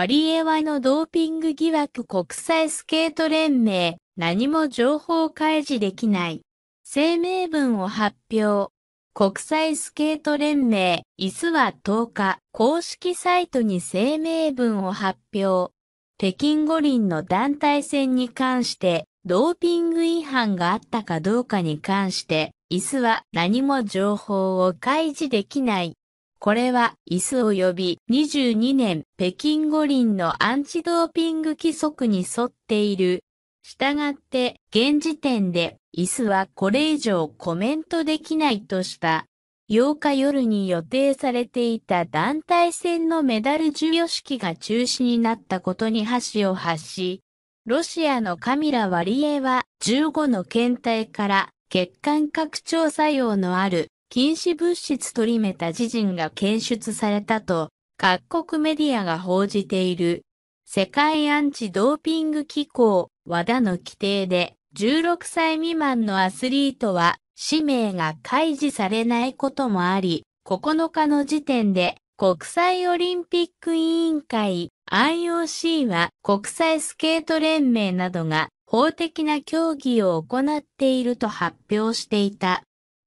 ワリエワのドーピング疑惑国際スケート連盟、何も情報開示できない。声明文を発表。国際スケート連盟、IOCは10日、公式サイトに声明文を発表。北京五輪の団体戦に関して、ドーピング違反があったかどうかに関して、IOCは何も情報を開示できない。これはIOC及び22年北京五輪のアンチドーピング規則に沿っている。したがって、現時点でIOCはこれ以上コメントできないとした。8日夜に予定されていた団体戦のメダル授与式が中止になったことに箸を発し、ロシアのカミラ・ワリエワは15の検体から血管拡張作用のある禁止物質トリメタジジンが検出されたと各国メディアが報じている。世界アンチドーピング機構WADAの規定で16歳未満のアスリートは氏名が開示されないこともあり、9日の時点で国際オリンピック委員会 IOC は国際スケート連盟などが法的な協議を行っていると発表していた。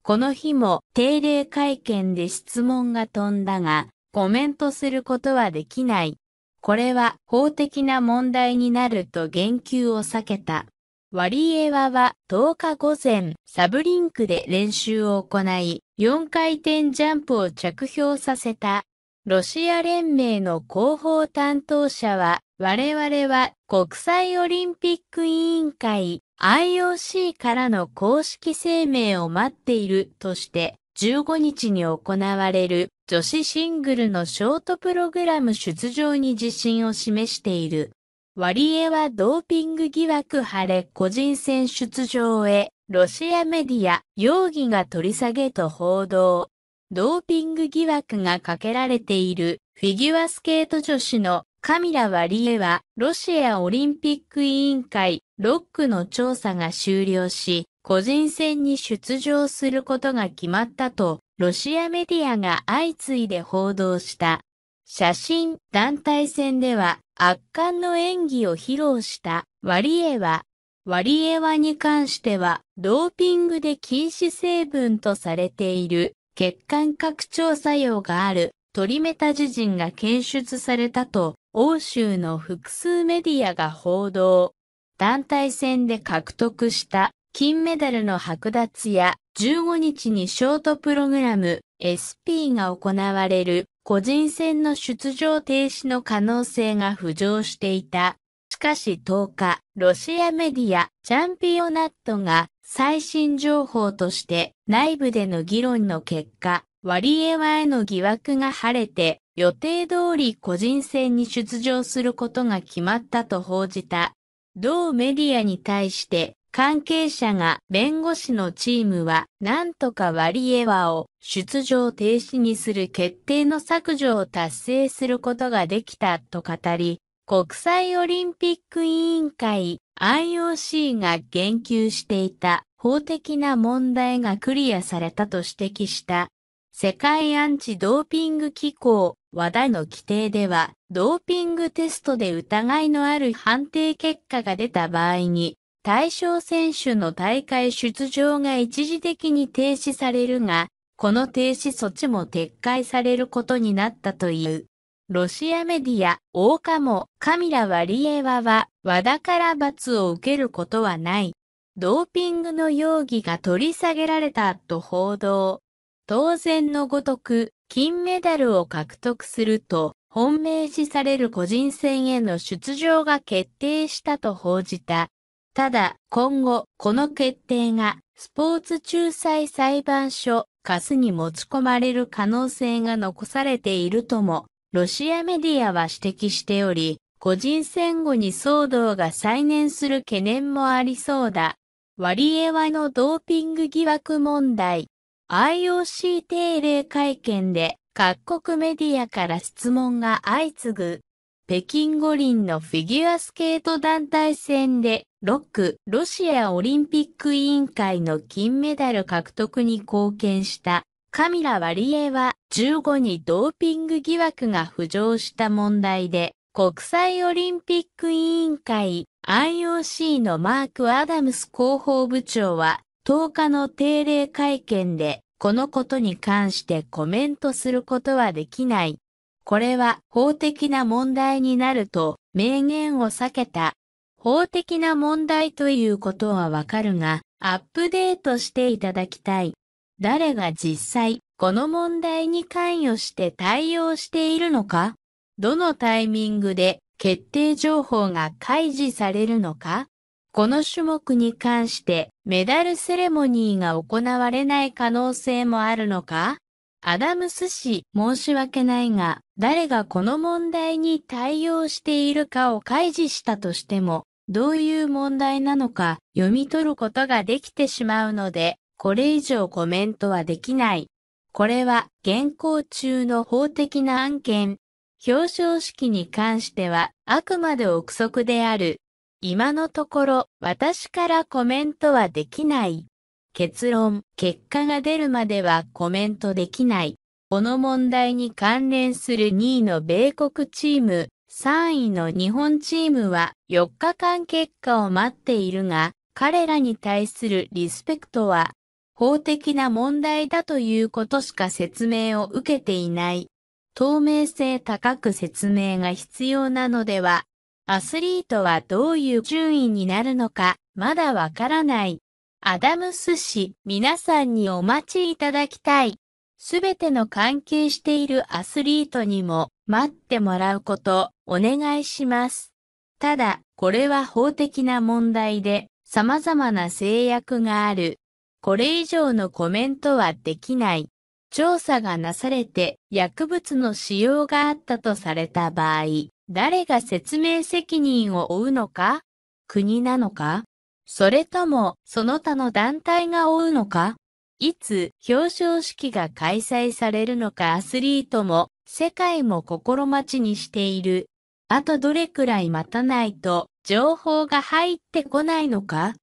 この日も定例会見で質問が飛んだが、コメントすることはできない。これは法的な問題になると言及を避けた。ワリエワは10日午前、サブリンクで練習を行い、4回転ジャンプを着氷させた。ロシア連盟の広報担当者は、我々は国際オリンピック委員会 IOC からの公式声明を待っているとして、15日に行われる女子シングルのショートプログラム出場に自信を示している。ワリエワドーピング疑惑晴れ個人戦出場へ、ロシアメディア、容疑が取り下げと報道。ドーピング疑惑がかけられているフィギュアスケート女子のカミラ・ワリエワ、ロシアオリンピック委員会、ROCの調査が終了し、個人戦に出場することが決まったと、ロシアメディアが相次いで報道した。写真、団体戦では圧巻の演技を披露したワリエワ。ワリエワに関しては、ドーピングで禁止成分とされている血管拡張作用があるトリメタジジンが検出されたと、欧州の複数メディアが報道。団体戦で獲得した金メダルの剥奪や15日にショートプログラム SP が行われる個人戦の出場停止の可能性が浮上していた。しかし10日、ロシアメディアチャンピオナットが最新情報として内部での議論の結果、ワリエワへの疑惑が晴れて予定通り個人戦に出場することが決まったと報じた。同メディアに対して、関係者が弁護士のチームはなんとかワリエワを出場停止にする決定の削除を達成することができたと語り、国際オリンピック委員会 IOC が言及していた法的な問題がクリアされたと指摘した。世界アンチドーピング機構WADAの規定ではドーピングテストで疑いのある判定結果が出た場合に、対象選手の大会出場が一時的に停止されるが、この停止措置も撤回されることになったという。ロシアメディア、8日もカミラ・ワリエワはWADAから罰を受けることはない。ドーピングの容疑が取り下げられたと報道。当然のごとく、金メダルを獲得すると、本命視される個人戦への出場が決定したと報じた。ただ、今後、この決定が、スポーツ仲裁裁判所、CASに持ち込まれる可能性が残されているとも、ロシアメディアは指摘しており、個人戦後に騒動が再燃する懸念もありそうだ。ワリエワのドーピング疑惑問題。IOC 定例会見で、各国メディアから質問が相次ぐ。北京五輪のフィギュアスケート団体戦で、ROC、ロシアオリンピック委員会の金メダル獲得に貢献したカミラ・ワリエワは15にドーピング疑惑が浮上した問題で、国際オリンピック委員会 IOC のマーク・アダムス広報部長は10日の定例会見でこのことに関してコメントすることはできない。これは法的な問題になると明言を避けた。法的な問題ということはわかるがアップデートしていただきたい。誰が実際この問題に関与して対応しているのか？どのタイミングで決定情報が開示されるのか？この種目に関してメダルセレモニーが行われない可能性もあるのか？アダムス氏、申し訳ないが、誰がこの問題に対応しているかを開示したとしても、どういう問題なのか読み取ることができてしまうので、これ以上コメントはできない。これは現行中の法的な案件。表彰式に関してはあくまで憶測である。今のところ私からコメントはできない。結論、結果が出るまではコメントできない。この問題に関連する2位の米国チーム、3位の日本チームは4日間結果を待っているが、彼らに対するリスペクトは法的な問題だということしか説明を受けていない。透明性高く説明が必要なのでは、アスリートはどういう順位になるのか、まだわからない。アダムス氏、皆さんにお待ちいただきたい。すべての関係しているアスリートにも待ってもらうこと、お願いします。ただ、これは法的な問題で、様々な制約がある。これ以上のコメントはできない。調査がなされて薬物の使用があったとされた場合、誰が説明責任を負うのか？国なのか？それともその他の団体が負うのか？いつ表彰式が開催されるのかアスリートも世界も心待ちにしている。あとどれくらい待たないと情報が入ってこないのか？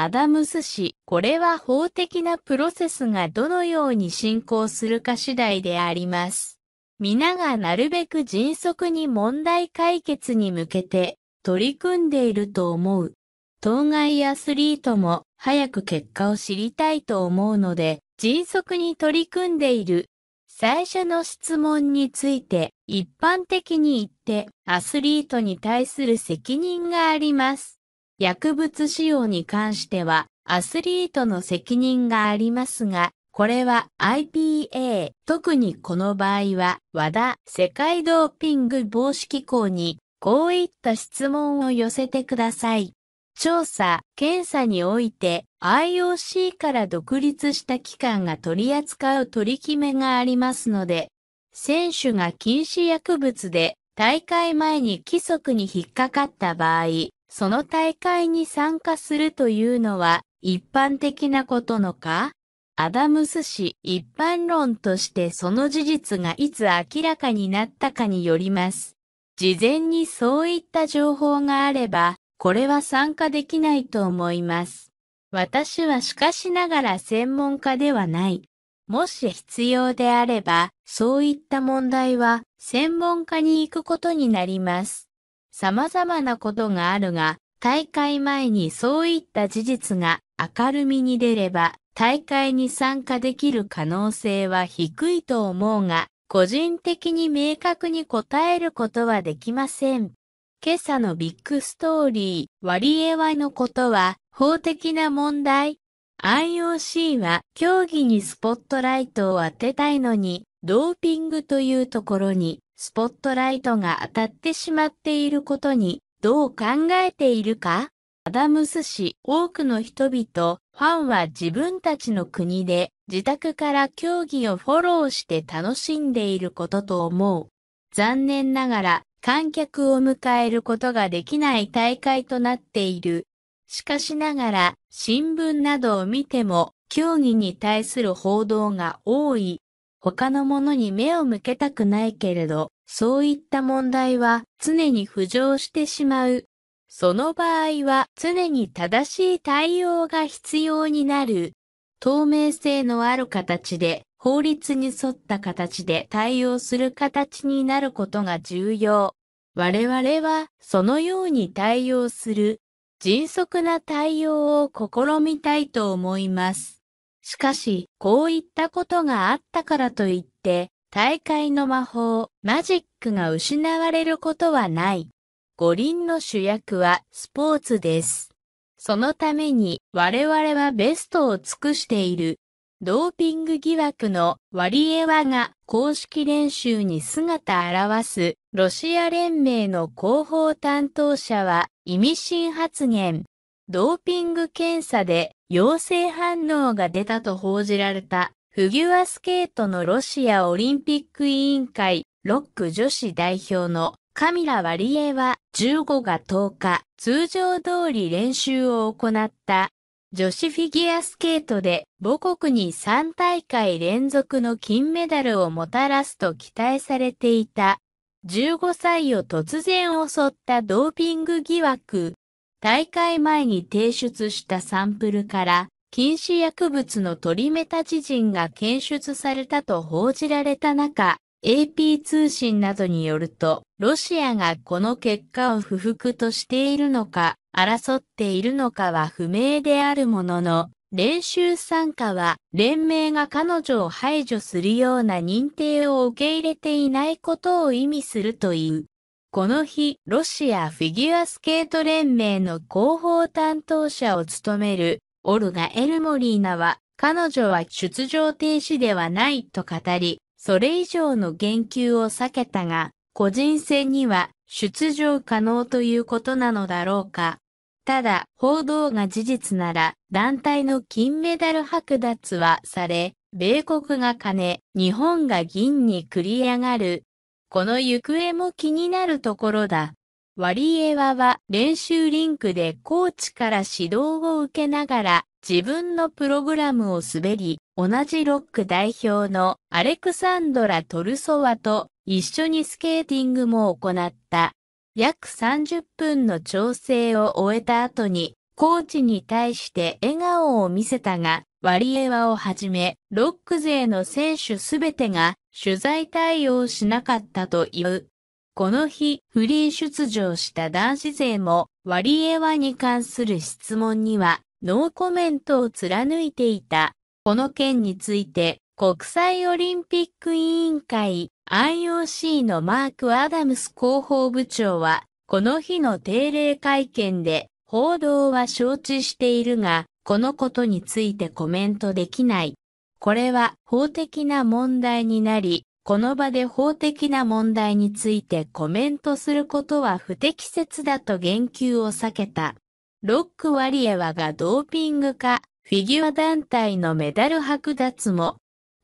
アダムス氏、これは法的なプロセスがどのように進行するか次第であります。皆がなるべく迅速に問題解決に向けて取り組んでいると思う。当該アスリートも早く結果を知りたいと思うので迅速に取り組んでいる。最初の質問について一般的に言ってアスリートに対する責任があります。薬物使用に関してはアスリートの責任がありますが、これは IPA、特にこの場合はWADA、世界ドーピング防止機構にこういった質問を寄せてください。調査、検査において IOC から独立した機関が取り扱う取り決めがありますので、選手が禁止薬物で大会前に規則に引っかかった場合、その大会に参加するというのは一般的なことのか？アダムス氏、一般論としてその事実がいつ明らかになったかによります。事前にそういった情報があれば、これは参加できないと思います。私はしかしながら専門家ではない。もし必要であれば、そういった問題は専門家に行くことになります。様々なことがあるが、大会前にそういった事実が明るみに出れば、大会に参加できる可能性は低いと思うが、個人的に明確に答えることはできません。今朝のビッグストーリー、ワリエワのことは法的な問題。IOC は競技にスポットライトを当てたいのに、ドーピングというところに、スポットライトが当たってしまっていることにどう考えているか？アダムス氏、多くの人々、ファンは自分たちの国で自宅から競技をフォローして楽しんでいることと思う。残念ながら観客を迎えることができない大会となっている。しかしながら新聞などを見ても競技に対する報道が多い。他のものに目を向けたくないけれど、そういった問題は常に浮上してしまう。その場合は常に正しい対応が必要になる。透明性のある形で、法律に沿った形で対応する形になることが重要。我々はそのように対応する迅速な対応を試みたいと思います。しかし、こういったことがあったからといって、大会の魔法、マジックが失われることはない。五輪の主役はスポーツです。そのために我々はベストを尽くしている。ドーピング疑惑のワリエワが公式練習に姿を現すロシア連盟の広報担当者は意味深発言。ドーピング検査で陽性反応が出たと報じられたフィギュアスケートのロシアオリンピック委員会ROC女子代表のカミラ・ワリエワ15が10日通常通り練習を行った。女子フィギュアスケートで母国に3大会連続の金メダルをもたらすと期待されていた。15歳を突然襲ったドーピング疑惑。大会前に提出したサンプルから禁止薬物のトリメタジジンが検出されたと報じられた中、AP 通信などによると、ロシアがこの結果を不服としているのか、争っているのかは不明であるものの、練習参加は連盟が彼女を排除するような認定を受け入れていないことを意味するという。この日、ロシアフィギュアスケート連盟の広報担当者を務めるオルガ・エルモリーナは、彼女は出場停止ではないと語り、それ以上の言及を避けたが、個人戦には出場可能ということなのだろうか。ただ、報道が事実なら、団体の金メダル剥奪はされ、米国が金、日本が銀に繰り上がる。この行方も気になるところだ。ワリエワは練習リンクでコーチから指導を受けながら、自分のプログラムを滑り、同じROC代表のアレクサンドラ・トルソワと一緒にスケーティングも行った。約30分の調整を終えた後に、コーチに対して笑顔を見せたが、ワリエワをはじめ、ROC勢の選手すべてが取材対応しなかったという。この日、フリー出場した男子勢も、ワリエワに関する質問には、ノーコメントを貫いていた。この件について、国際オリンピック委員会 IOC のマーク・アダムス広報部長は、この日の定例会見で、報道は承知しているが、このことについてコメントできない。これは法的な問題になり、この場で法的な問題についてコメントすることは不適切だと言及を避けた。ROCワリエワがドーピングか、フィギュア団体のメダル剥奪も、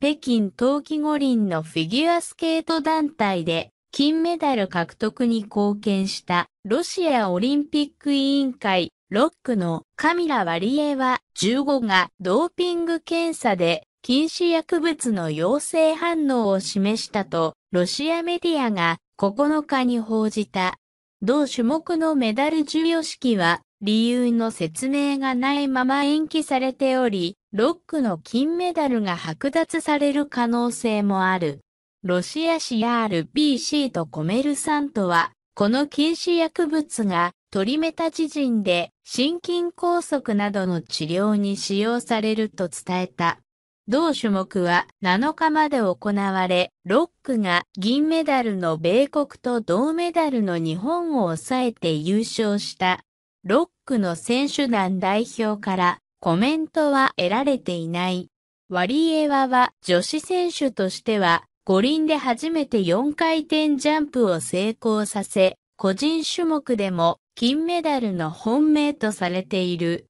北京冬季五輪のフィギュアスケート団体で金メダル獲得に貢献したロシアオリンピック委員会ROCのカミラ・ワリエワ15がドーピング検査で禁止薬物の陽性反応を示したとロシアメディアが9日に報じた。同種目のメダル授与式は理由の説明がないまま延期されており、ROCの金メダルが剥奪される可能性もある。ロシア CRPC とコメルサントは、この禁止薬物がトリメタジジンで心筋梗塞などの治療に使用されると伝えた。同種目は7日まで行われ、ROCが銀メダルの米国と銅メダルの日本を抑えて優勝した。ROCの選手団代表からコメントは得られていない。ワリエワは女子選手としては五輪で初めて4回転ジャンプを成功させ、個人種目でも金メダルの本命とされている。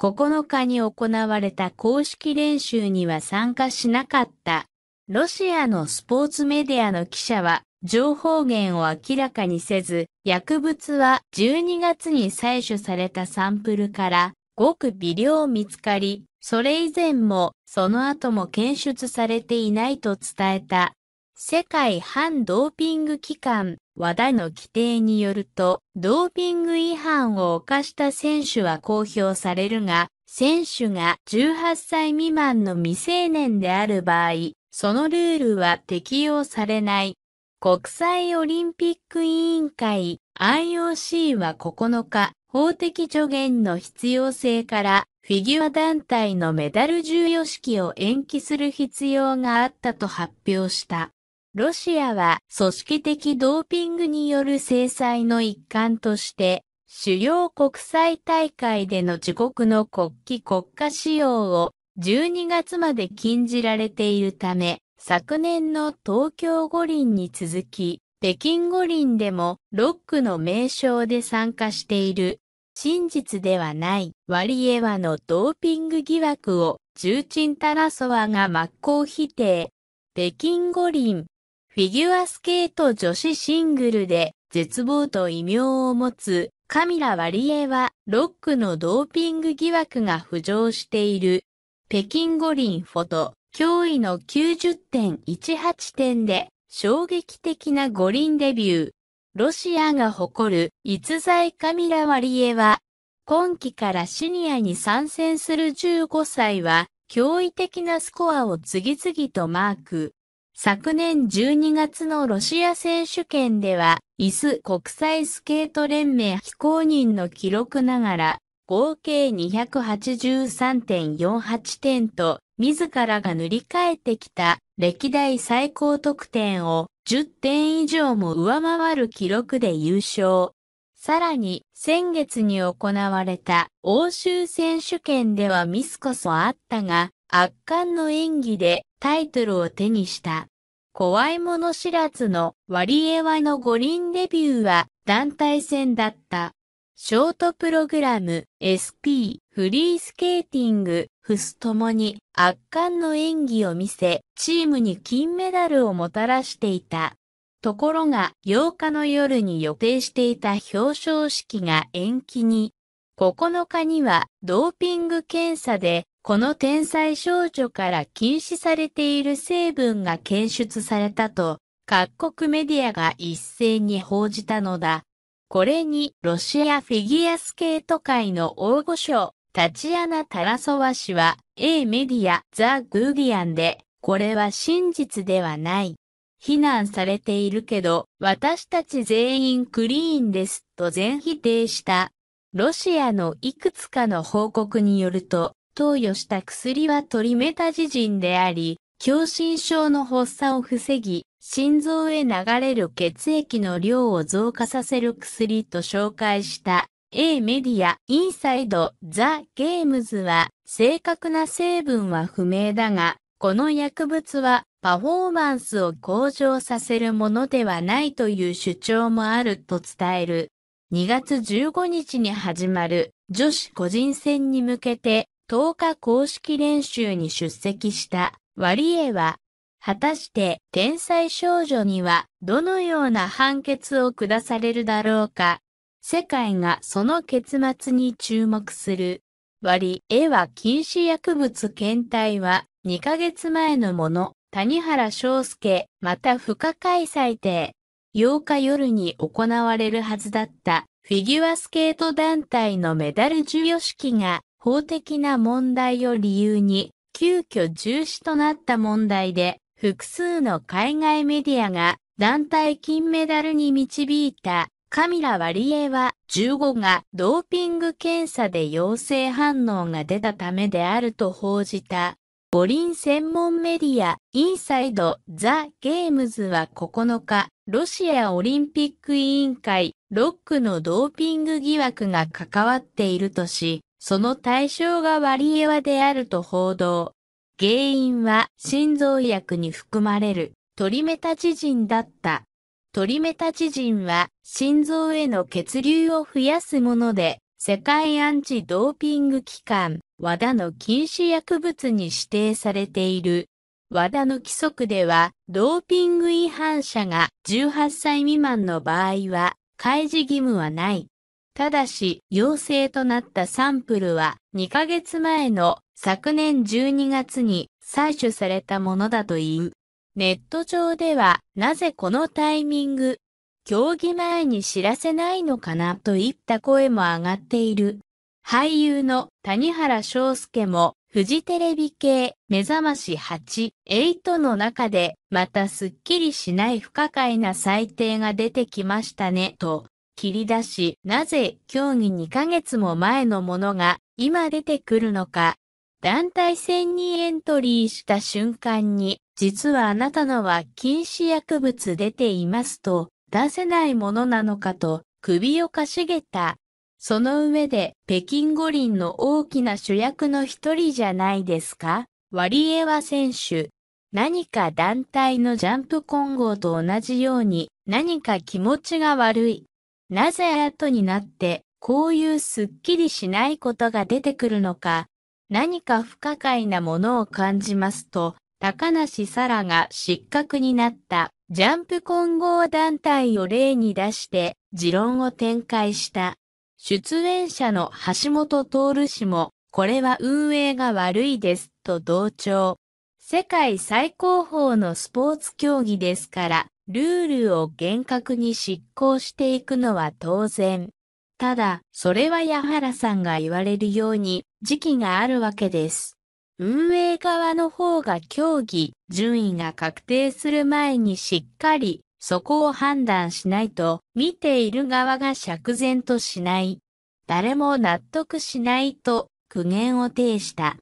9日に行われた公式練習には参加しなかった。ロシアのスポーツメディアの記者は、情報源を明らかにせず、薬物は12月に採取されたサンプルからごく微量見つかり、それ以前もその後も検出されていないと伝えた。世界反ドーピング機関、WADAの規定によると、ドーピング違反を犯した選手は公表されるが、選手が18歳未満の未成年である場合、そのルールは適用されない。国際オリンピック委員会 IOC は9日、法的助言の必要性からフィギュア団体のメダル授与式を延期する必要があったと発表した。ロシアは組織的ドーピングによる制裁の一環として、主要国際大会での自国の国旗国歌使用を12月まで禁じられているため、昨年の東京五輪に続き、北京五輪でもロックの名称で参加している。真実ではないワリエワのドーピング疑惑を重鎮タラソワが真っ向否定。北京五輪、フィギュアスケート女子シングルで絶望と異名を持つカミラ・ワリエワ、ロックのドーピング疑惑が浮上している。北京五輪フォト。驚異の 90.18 点で衝撃的な五輪デビュー。ロシアが誇る逸材カミラ・ワリエワ。今季からシニアに参戦する15歳は驚異的なスコアを次々とマーク。昨年12月のロシア選手権ではIS国際スケート連盟非公認の記録ながら合計 283.48 点と自らが塗り替えてきた歴代最高得点を10点以上も上回る記録で優勝。さらに先月に行われた欧州選手権ではミスこそあったが圧巻の演技でタイトルを手にした。怖いもの知らずのワリエワの五輪デビューは団体戦だった。ショートプログラム、SP、フリースケーティング、フスともに圧巻の演技を見せ、チームに金メダルをもたらしていた。ところが8日の夜に予定していた表彰式が延期に、9日にはドーピング検査でこの天才少女から禁止されている成分が検出されたと各国メディアが一斉に報じたのだ。これにロシアフィギュアスケート界の大御所、タチアナ・タラソワ氏は A メディア、ザ・グーディアンで、これは真実ではない。非難されているけど、私たち全員クリーンですと全否定した。ロシアのいくつかの報告によると、投与した薬はトリメタジジンであり、狭心症の発作を防ぎ、心臓へ流れる血液の量を増加させる薬と紹介した。A メディアインサイド・ザ・ゲームズは正確な成分は不明だが、この薬物はパフォーマンスを向上させるものではないという主張もあると伝える。2月15日に始まる女子個人戦に向けて10日公式練習に出席したワリエワ。果たして天才少女にはどのような判決を下されるだろうか。世界がその結末に注目する。ワリエワ禁止薬物検体は2ヶ月前のもの、谷原章介、また不可解裁定。8日夜に行われるはずだったフィギュアスケート団体のメダル授与式が法的な問題を理由に急遽中止となった問題で複数の海外メディアが団体金メダルに導いた。カミラ・ワリエワ15がドーピング検査で陽性反応が出たためであると報じた。五輪専門メディアインサイド・ザ・ゲームズは9日、ロシアオリンピック委員会ロックのドーピング疑惑が関わっているとし、その対象がワリエワであると報道。原因は心臓薬に含まれるトリメタジジンだった。トリメタジジンは心臓への血流を増やすもので、世界アンチドーピング機関、WADAの禁止薬物に指定されている。WADAの規則では、ドーピング違反者が18歳未満の場合は、開示義務はない。ただし、陽性となったサンプルは2ヶ月前の昨年12月に採取されたものだという。ネット上では、なぜこのタイミング、競技前に知らせないのかなといった声も上がっている。俳優の谷原章介もフジテレビ系目覚まし8、8の中でまたすっきりしない不可解な裁定が出てきましたねと切り出し、なぜ競技2ヶ月も前のものが今出てくるのか。団体戦にエントリーした瞬間に、実はあなたのは禁止薬物出ていますと出せないものなのかと首をかしげた。その上で北京五輪の大きな主役の一人じゃないですか、ワリエワ選手。何か団体のジャンプ混合と同じように何か気持ちが悪い。なぜ後になってこういうすっきりしないことが出てくるのか。何か不可解なものを感じますと、高梨沙羅が失格になったジャンプ混合団体を例に出して持論を展開した。出演者の橋本徹氏も、これは運営が悪いですと同調。世界最高峰のスポーツ競技ですから、ルールを厳格に執行していくのは当然。ただ、それは矢原さんが言われるように、時期があるわけです。運営側の方が競技、順位が確定する前にしっかり、そこを判断しないと、見ている側が釈然としない。誰も納得しないと、苦言を呈した。